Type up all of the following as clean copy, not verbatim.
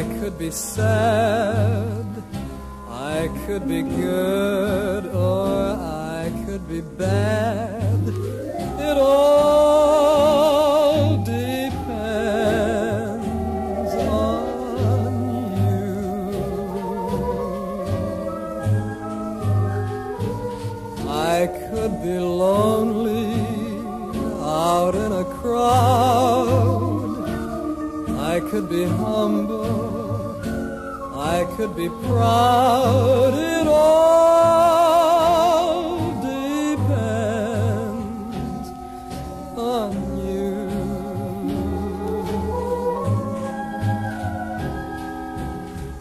I could be sad, I could be good, or I could be bad. It all depends on you. I could be lonely out in a crowd, I could be humble, I could be proud. It all depends on you.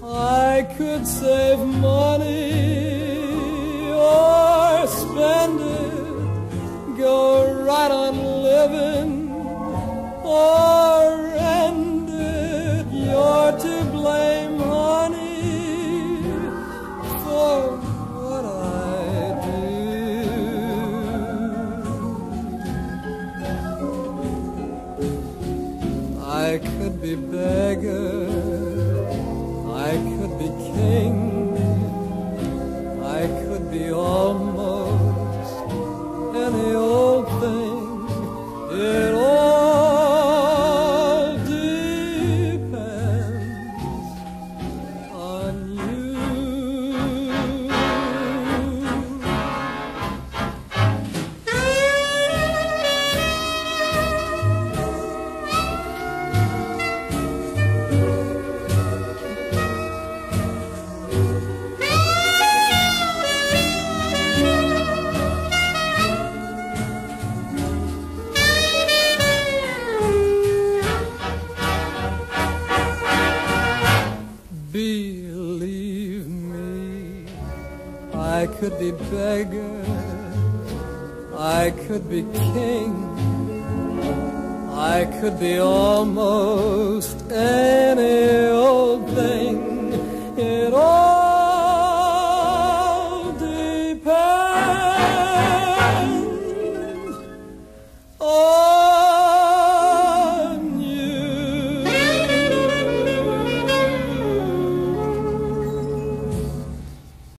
I could save money or spend it, go right on living, or to blame, honey, for what I do. I could be beggar, I could be king, I could be almost any old thing. It all I could be beggar, I could be king, I could be almost any old thing. It all